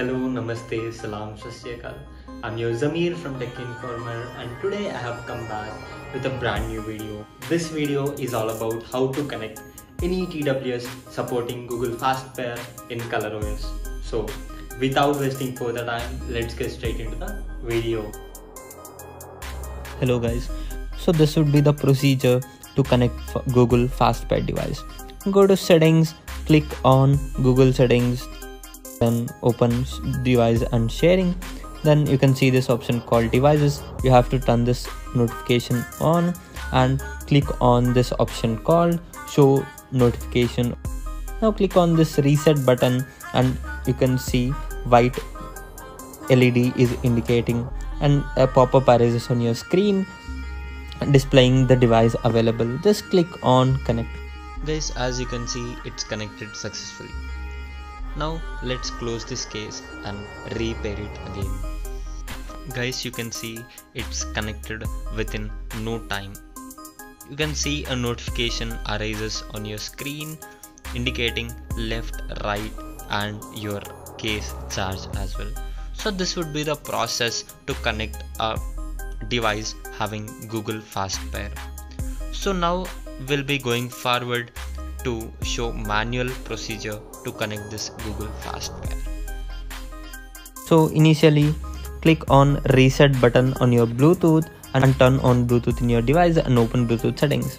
Hello, Namaste, Salaam, Sasyakal. I'm your Zameer from Tech Informer, and today I have come back with a brand new video. This video is all about how to connect any TWS supporting Google Fast Pair in ColorOS. So without wasting further time, let's get straight into the video. Hello guys, so this would be the procedure to connect Google Fast Pair device. Go to settings, click on Google settings, then open device and sharing. Then you can see this option called devices. You have to turn this notification on and click on this option called show notification. Now click on this reset button and you can see white LED is indicating and a pop-up arises on your screen displaying the device available. Just click on connect. Guys, as you can see, it's connected successfully. Now let's close this case and repair it again. Guys, you can see it's connected within no time. You can see a notification arises on your screen indicating left, right, and your case charge as well. So this would be the process to connect a device having Google Fast Pair. So now we'll be going forward to show manual procedure to connect this Google Fast Pair. So initially click on reset button on your Bluetooth and turn on Bluetooth in your device and open Bluetooth settings.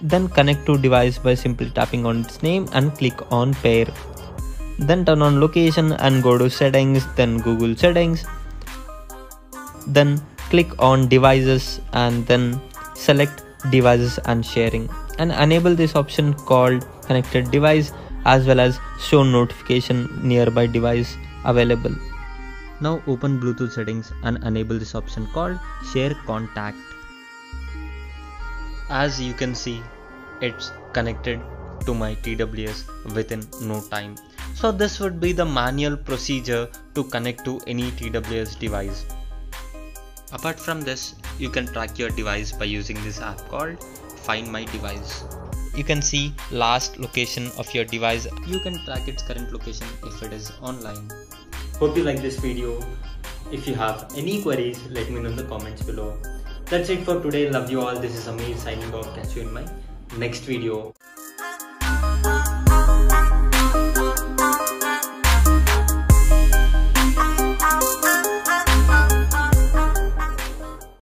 Then connect to device by simply tapping on its name and click on pair. Then turn on location and go to settings, then Google settings. Then click on devices and then select devices and sharing and enable this option called connected device as well as show notification nearby device available. Now open Bluetooth settings and enable this option called share contact. As you can see, it's connected to my TWS within no time. So this would be the manual procedure to connect to any TWS device. Apart from this, you can track your device by using this app called Find My Device. You can see last location of your device. You can track its current location if it is online. Hope you like this video. If you have any queries, let me know in the comments below. That's it for today. Love you all. This is Zameer signing off. Catch you in my next video.